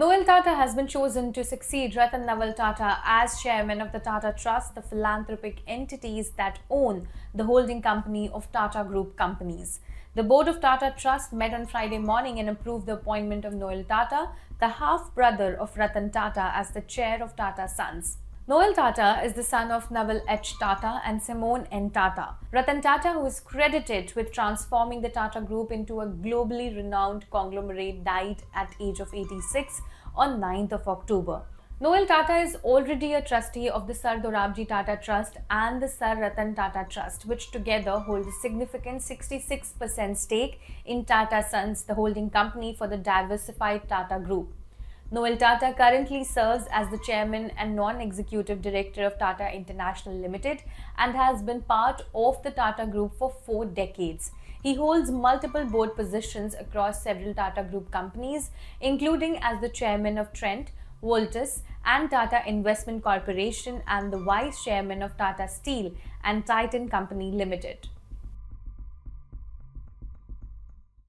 Noel Tata has been chosen to succeed Ratan Nawal Tata as chairman of the Tata Trust, the philanthropic entities that own the holding company of Tata Group companies. The board of Tata Trust met on Friday morning and approved the appointment of Noel Tata, the half-brother of Ratan Tata, as the chair of Tata Sons. Noel Tata is the son of Nawal H Tata and Simone N Tata. Ratan Tata, who is credited with transforming the Tata Group into a globally renowned conglomerate, died at age of 86 on 9th of October. Noel Tata is already a trustee of the Sir Dorabji Tata Trust and the Sir Ratan Tata Trust, which together hold a significant 66% stake in Tata Sons, the holding company for the diversified Tata Group. Noel Tata currently serves as the chairman and non-executive director of Tata International Limited and has been part of the Tata Group for 4 decades. He holds multiple board positions across several Tata Group companies, including as the chairman of Trent, Voltas and Tata Investment Corporation and the vice chairman of Tata Steel and Titan Company Limited.